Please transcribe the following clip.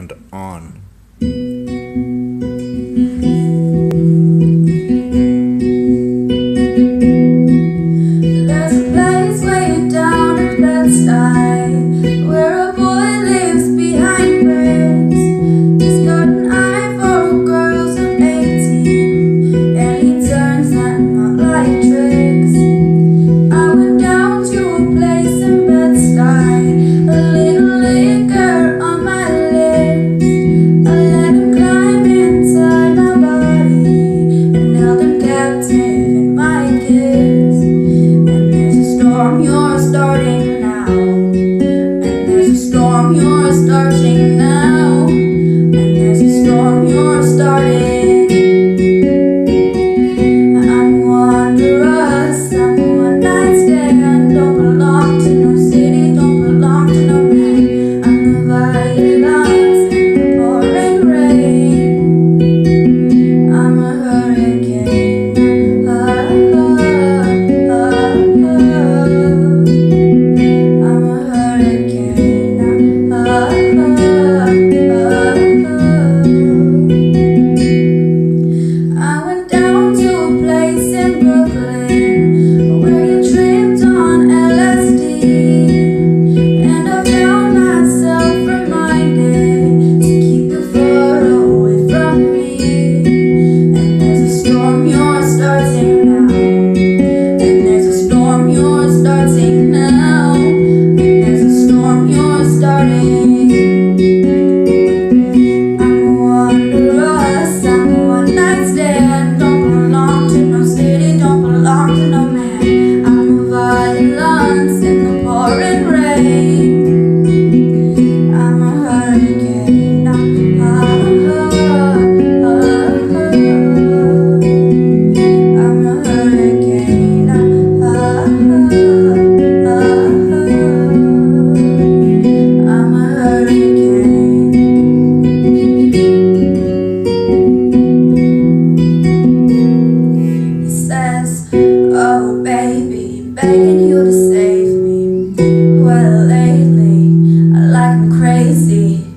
and on. Begging you to save me. Well, lately, I like crazy.